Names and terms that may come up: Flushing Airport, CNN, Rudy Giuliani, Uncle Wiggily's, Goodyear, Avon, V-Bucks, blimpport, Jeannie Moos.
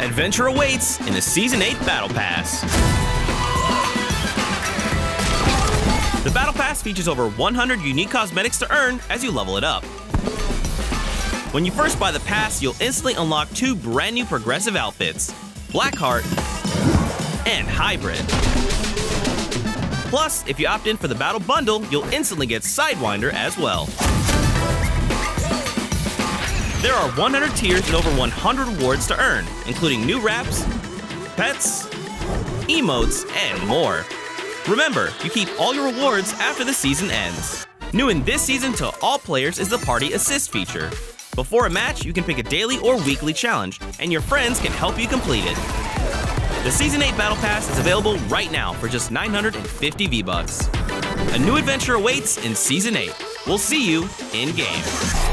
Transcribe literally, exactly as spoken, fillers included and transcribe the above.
Adventure awaits in the Season eight Battle Pass. The Battle Pass features over one hundred unique cosmetics to earn as you level it up. When you first buy the pass, you'll instantly unlock two brand new progressive outfits, Blackheart and Hybrid. Plus, if you opt in for the Battle Bundle, you'll instantly get Sidewinder as well. There are one hundred tiers and over one hundred rewards to earn, including new wraps, pets, emotes, and more. Remember, you keep all your rewards after the season ends. New in this season to all players is the Party Assist feature. Before a match, you can pick a daily or weekly challenge, and your friends can help you complete it. The Season eight Battle Pass is available right now for just nine hundred fifty V-Bucks. A new adventure awaits in Season eight. We'll see you in-game.